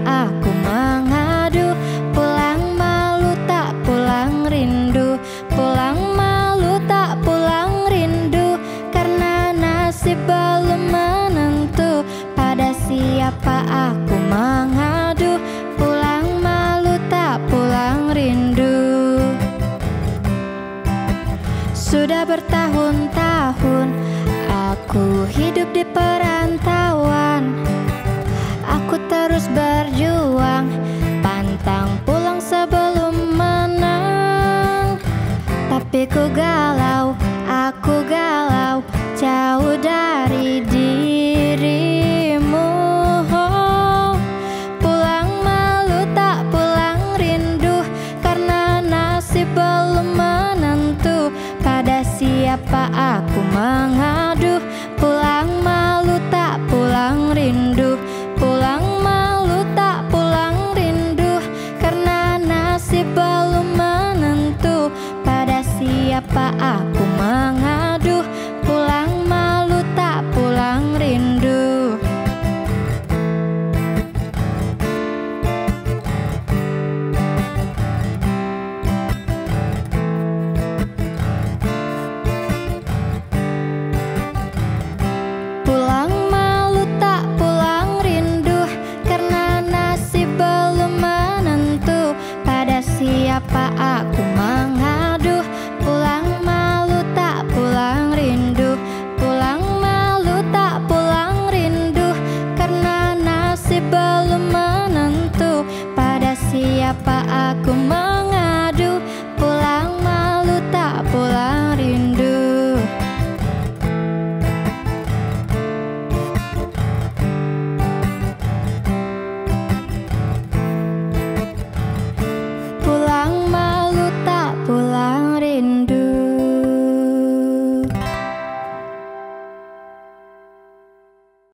aku mengadu, pulang malu tak pulang rindu, pulang malu tak pulang rindu, karena nasib belum menentu. Pada siapa aku mengadu, pulang malu tak pulang rindu. Sudah bertahun-tahun aku hidup di perantauan. Aku terus berjuang, pantang pulang sebelum menang. Tapi ku galau